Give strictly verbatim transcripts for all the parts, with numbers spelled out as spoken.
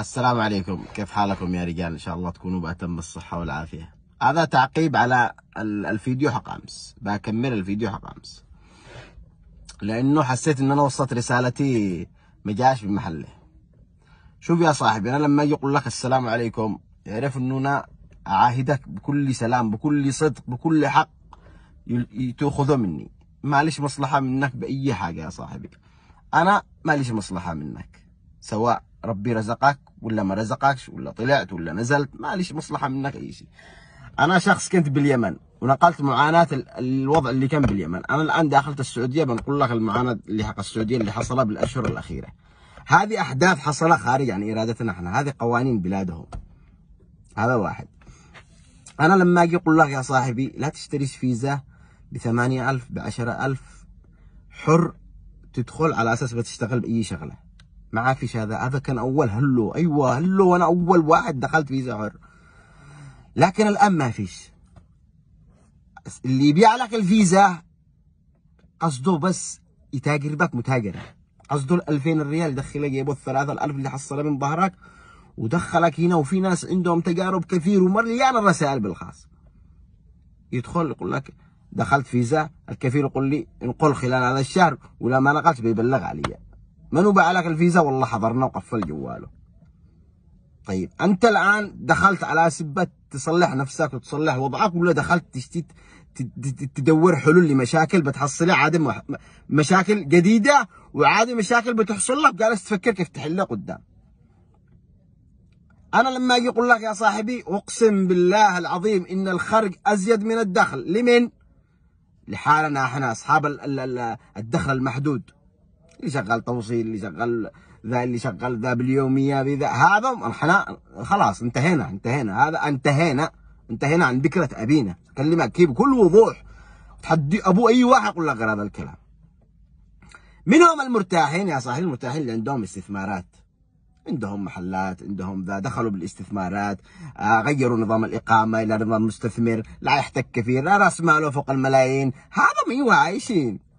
السلام عليكم، كيف حالكم يا رجال؟ ان شاء الله تكونوا بأتم الصحة والعافية. هذا تعقيب على الفيديو حق امس، بكمل الفيديو حق امس لانه حسيت ان انا وصلت رسالتي ما جاش بمحله. شوف يا صاحبي، انا لما اجي اقول لك السلام عليكم اعرف انه انا اعاهدك بكل سلام بكل صدق بكل حق تاخذه مني. ماليش مصلحة منك بأي حاجة يا صاحبي، انا ماليش مصلحة منك، سواء ربي رزقك ولا ما رزقكش ولا طلعت ولا نزلت، ماليش مصلحة منك أي شيء. أنا شخص كنت باليمن ونقلت معاناة الوضع اللي كان باليمن، أنا الآن داخلت السعودية بنقول لك المعاناة اللي حق السعودية اللي حصلها بالأشهر الأخيرة. هذه أحداث حصلها خارج عن إرادتنا إحنا، هذه قوانين بلادهم. هذا واحد. أنا لما أجي أقول لك يا صاحبي لا تشتريش فيزا بثمانية ألف بعشرة ألف، حر تدخل على أساس بتشتغل بأي شغلة. ما عافيش هذا، هذا كان أول هلو، أيوه هلو، أنا أول واحد دخلت فيزا حر. لكن الآن ما فيش، اللي يبيع لك الفيزا قصده بس يتاجر بك متاجرة، قصده ال ألفين ريال يدخلها جيبه ال ثلاثة آلاف اللي حصلها من ظهرك ودخلك هنا. وفي ناس عندهم تجارب كثير ومليانة الرسائل بالخاص، يدخل يقول لك دخلت فيزا، الكفيل يقول لي انقل خلال هذا الشهر، ولا ما نقلت بيبلغ علي. منو باع لك الفيزا؟ والله حضرنا وقفل جواله. طيب انت الان دخلت على سبة تصلح نفسك وتصلح وضعك، ولا دخلت تشتي تدور حلول لمشاكل بتحصلها عادي، مشاكل جديده وعادي مشاكل بتحصل لك جالس تفكر كيف تحلها قدام. انا لما اجي اقول لك يا صاحبي اقسم بالله العظيم ان الخرج ازيد من الدخل، لمن؟ لحالنا احنا اصحاب الدخل المحدود، اللي شغال توصيل، اللي شغال ذا، اللي شغال ذا باليوميه بذا، هذا احنا خلاص انتهينا انتهينا هذا انتهينا انتهينا عن بكره ابينا. اكلمك كيف بكل وضوح، تحدي ابو اي واحد يقول لك غير هذا الكلام. منهم المرتاحين يا صاحبي، المرتاحين اللي عندهم استثمارات، عندهم محلات، عندهم ذا، دخلوا بالاستثمارات، غيروا نظام الاقامه الى نظام مستثمر، لا يحتك كثير، لا راس ماله فوق الملايين، هذا ايوه عايشين.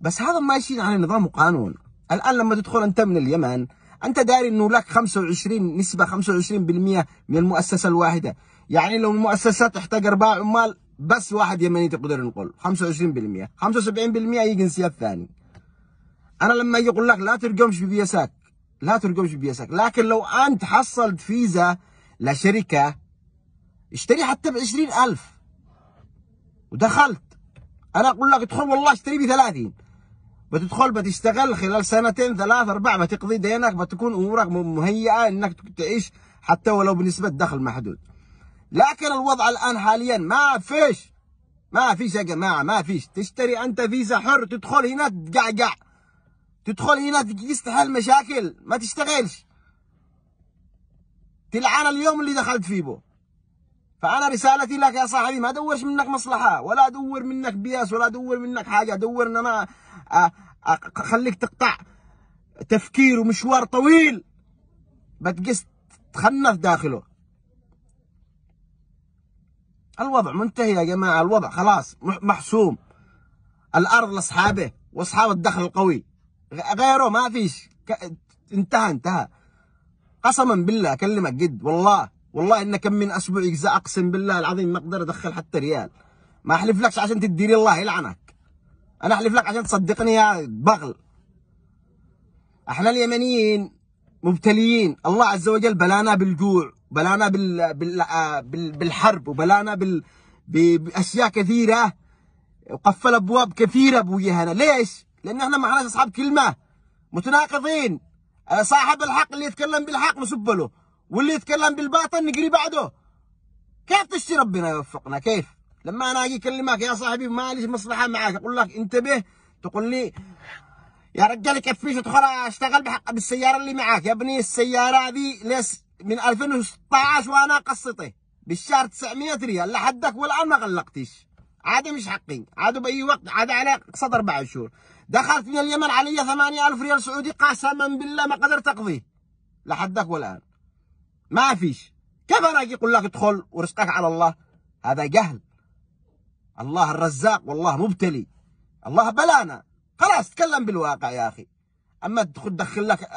بس هذا ماشيين على نظام وقانون. الآن لما تدخل أنت من اليمن أنت داري أنه لك خمسة وعشرين نسبة خمسة وعشرين بالمئة من المؤسسة الواحدة، يعني لو المؤسسة تحتاج أربعة عمال بس واحد يمني تقدر نقول خمسة وعشرين بالمئة، خمسة وسبعين بالمئة هي جنسية الثاني. أنا لما أجي أقول لك لا ترقمش ببيسك لا ترقمش ببيسك، لكن لو أنت حصلت فيزا لشركة اشتري حتى ب عشرين ألف ودخلت، أنا أقول لك ادخل والله اشتري ب ثلاثين، بتدخل بتشتغل خلال سنتين ثلاث اربع بتقضي دينك، بتكون امورك مهيئه انك تعيش حتى ولو بنسبه دخل محدود. لكن الوضع الان حاليا ما فيش ما فيش يا جماعه، ما فيش. تشتري انت فيزا حر تدخل هنا تقعقع، تدخل هنا تستحل مشاكل، ما تشتغلش، تلعن اليوم اللي دخلت فيه بو. فأنا رسالتي لك يا صاحبي ما أدورش منك مصلحة، ولا أدور منك بياس، ولا أدور منك حاجة، أدور إن أنا أخليك تقطع تفكير ومشوار طويل بتقس تخنث داخله. الوضع منتهي يا جماعة، الوضع خلاص محسوم، الأرض لأصحابه وأصحاب الدخل القوي، غيره ما فيش، انتهى انتهى قسما بالله. أكلمك جد والله والله ان كم من اسبوع يجزا اقسم بالله العظيم ما اقدر ادخل حتى ريال. ما احلف لكش عشان تديري الله يلعنك، انا احلف لك عشان تصدقني يا بغل. احنا اليمنيين مبتليين، الله عز وجل بلانا بالجوع، بلانا بال... بال... بال... بالحرب، وبلانا بال... ب... باشياء كثيره، وقفل ابواب كثيره بوجهنا. ليش؟ لان احنا ما احناش اصحاب كلمه، متناقضين. صاحب الحق اللي يتكلم بالحق نسب له، واللي يتكلم بالباطل نجري بعده. كيف تشتي ربنا يوفقنا؟ كيف؟ لما انا اجي اكلمك يا صاحبي ما ليش مصلحه معاك، اقول لك انتبه، تقول لي يا رجال كفيش ادخل اشتغل بحق بالسياره اللي معاك. يا ابني السياره هذه ليس من ألفين وستة عشر وانا قسطي بالشهر تسعمئة ريال لحدك والان ما غلقتيش، عاد مش حقي، عاد باي وقت عاد علي اقسط اربع شهور. دخلت من اليمن علي ثمانية آلاف ريال سعودي، قسما بالله ما قدرت اقضيه لحدك والان. ما فيش. كيف انا اجي اقول لك ادخل ورزقك على الله؟ هذا جهل. الله الرزاق والله مبتلي، الله بلانا. خلاص تكلم بالواقع يا اخي، اما تدخل لك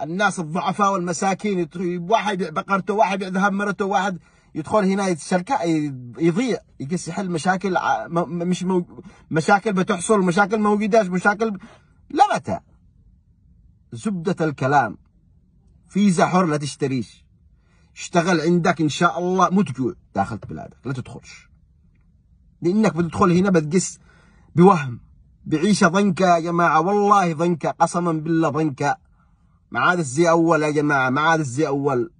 الناس الضعفاء والمساكين، واحد يبيع بقرته، واحد يبيع ذهب مرته، واحد يدخل هنا يتسلكع يضيع، يقص يحل مشاكل مش مو... مشاكل بتحصل، مشاكل موجودة، مشاكل لمتى؟ زبدة الكلام. فيزا حر لا تشتريش، اشتغل عندك ان شاء الله مو تجوع داخل بلادك، لا تدخلش، لانك بتدخل هنا بتقس بوهم بعيشه ضنكه يا جماعه، والله ضنكه، قسما بالله ضنكه، ما عادش زي اول يا جماعه، ما عادش زي اول.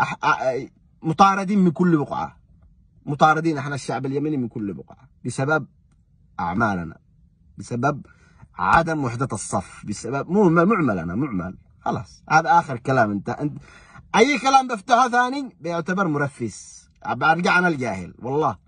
أح... أ... مطاردين من كل بقعه، مطاردين احنا الشعب اليمني من كل بقعه بسبب اعمالنا، بسبب عدم وحده الصف، بسبب مو معمل، انا معمل خلاص. هذا اخر كلام، انت انت اي كلام بفتحه ثاني بيعتبر مرفس، برجع انا الجاهل والله.